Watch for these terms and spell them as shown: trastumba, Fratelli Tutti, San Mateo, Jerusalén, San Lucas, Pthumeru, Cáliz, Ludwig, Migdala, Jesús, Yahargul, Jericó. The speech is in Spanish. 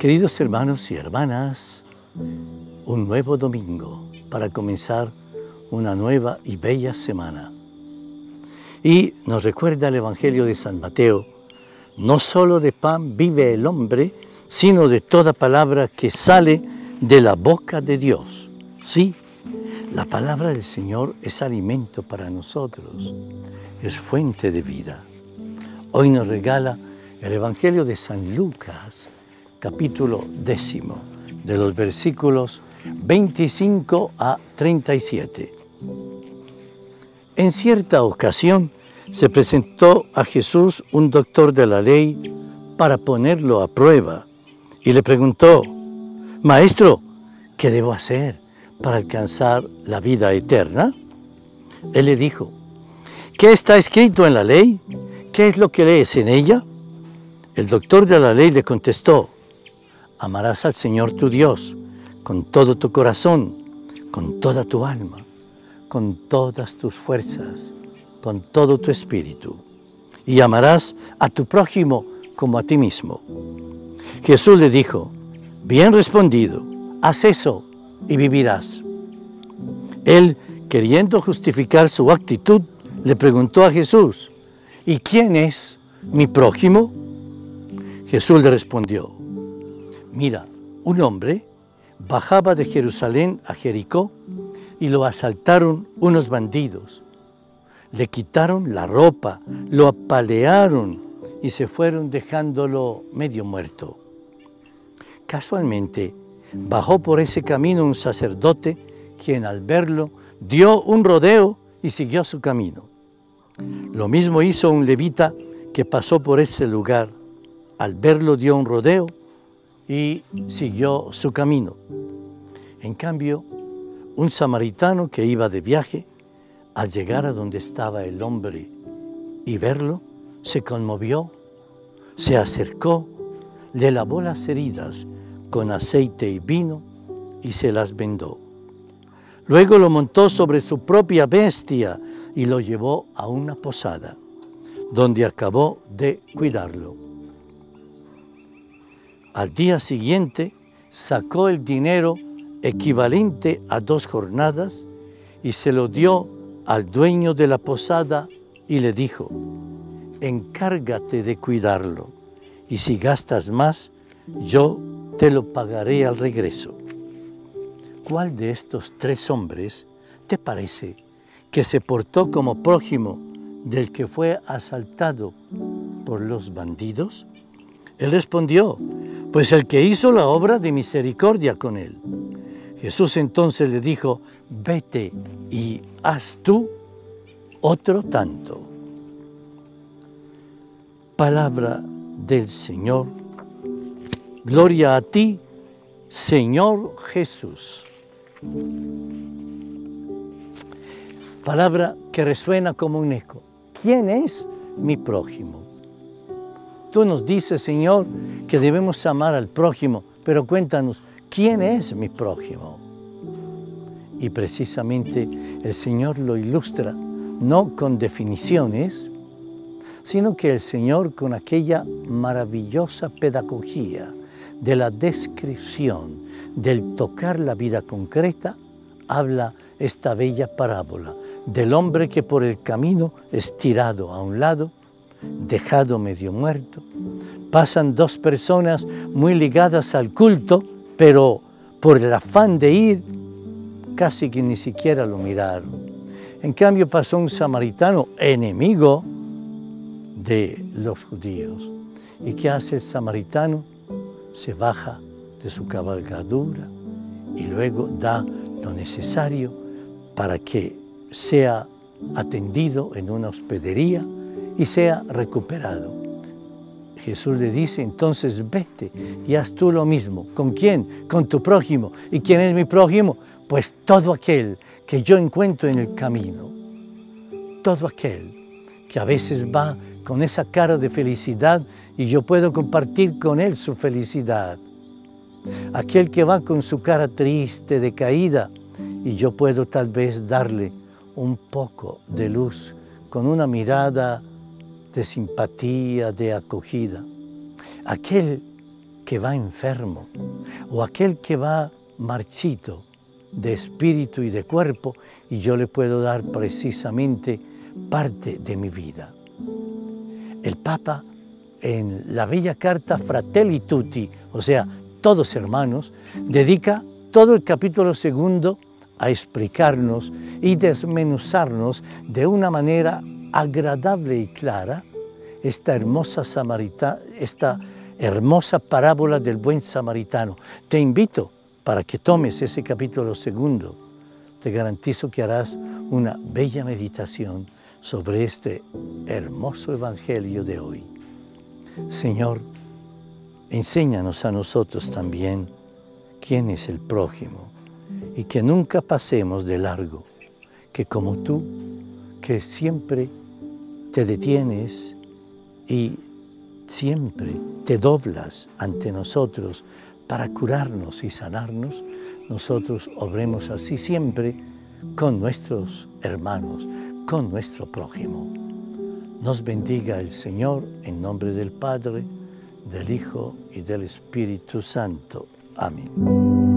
Queridos hermanos y hermanas, un nuevo domingo para comenzar una nueva y bella semana. Y nos recuerda el Evangelio de San Mateo, no solo de pan vive el hombre, sino de toda palabra que sale de la boca de Dios. Sí, la palabra del Señor es alimento para nosotros, es fuente de vida. Hoy nos regala el Evangelio de San Lucas, capítulo 10, de los versículos 25 a 37. En cierta ocasión se presentó a Jesús un doctor de la ley para ponerlo a prueba y le preguntó, «Maestro, ¿qué debo hacer para alcanzar la vida eterna?». Él le dijo, «¿Qué está escrito en la ley? ¿Qué es lo que lees en ella?». El doctor de la ley le contestó, «Amarás al Señor tu Dios con todo tu corazón, con toda tu alma, con todas tus fuerzas, con todo tu espíritu, y amarás a tu prójimo como a ti mismo». Jesús le dijo, «Bien respondido, haz eso y vivirás». Él, queriendo justificar su actitud, le preguntó a Jesús, «¿Y quién es mi prójimo?». Jesús le respondió, «Mira, un hombre bajaba de Jerusalén a Jericó y lo asaltaron unos bandidos. Le quitaron la ropa, lo apalearon y se fueron dejándolo medio muerto. Casualmente bajó por ese camino un sacerdote quien al verlo dio un rodeo y siguió su camino. Lo mismo hizo un levita que pasó por ese lugar. Al verlo dio un rodeo y siguió su camino. En cambio, un samaritano que iba de viaje, al llegar a donde estaba el hombre y verlo, se conmovió, se acercó, le lavó las heridas con aceite y vino y se las vendó. Luego lo montó sobre su propia bestia y lo llevó a una posada, donde acabó de cuidarlo. Al día siguiente sacó el dinero equivalente a 2 jornadas y se lo dio al dueño de la posada y le dijo, «Encárgate de cuidarlo y si gastas más, yo te lo pagaré al regreso». ¿Cuál de estos 3 hombres te parece que se portó como prójimo del que fue asaltado por los bandidos? Él respondió, «Pues el que hizo la obra de misericordia con él». Jesús entonces le dijo, «Vete y haz tú otro tanto». Palabra del Señor. Gloria a ti, Señor Jesús. Palabra que resuena como un eco. ¿Quién es mi prójimo? Tú nos dices, Señor, que debemos amar al prójimo, pero cuéntanos, ¿quién es mi prójimo? Y precisamente el Señor lo ilustra, no con definiciones, sino que el Señor con aquella maravillosa pedagogía de la descripción, del tocar la vida concreta, habla esta bella parábola del hombre que por el camino es tirado a un lado, dejado medio muerto. Pasan 2 personas muy ligadas al culto, pero por el afán de ir, casi que ni siquiera lo miraron. En cambio pasó un samaritano enemigo de los judíos. ¿Y qué hace el samaritano? Se baja de su cabalgadura y luego da lo necesario para que sea atendido en una hospedería y sea recuperado. Jesús le dice, entonces vete y haz tú lo mismo. ¿Con quién? Con tu prójimo. ¿Y quién es mi prójimo? Pues todo aquel que yo encuentro en el camino. Todo aquel que a veces va con esa cara de felicidad y yo puedo compartir con él su felicidad. Aquel que va con su cara triste, decaída, y yo puedo tal vez darle un poco de luz con una mirada de simpatía, de acogida. Aquel que va enfermo o aquel que va marchito de espíritu y de cuerpo, y yo le puedo dar precisamente parte de mi vida. El Papa, en la bella carta Fratelli Tutti, o sea, todos hermanos, dedica todo el capítulo segundo a explicarnos y desmenuzarnos de una manera agradable y clara esta hermosa parábola del buen samaritano. Te invito para que tomes ese capítulo segundo. Te garantizo que harás una bella meditación sobre este hermoso evangelio de hoy. Señor, enséñanos a nosotros también quién es el prójimo y que nunca pasemos de largo, que como tú, que siempre te detienes y siempre te doblas ante nosotros para curarnos y sanarnos, nosotros obremos así siempre con nuestros hermanos, con nuestro prójimo. Nos bendiga el Señor, en nombre del Padre, del Hijo y del Espíritu Santo. Amén.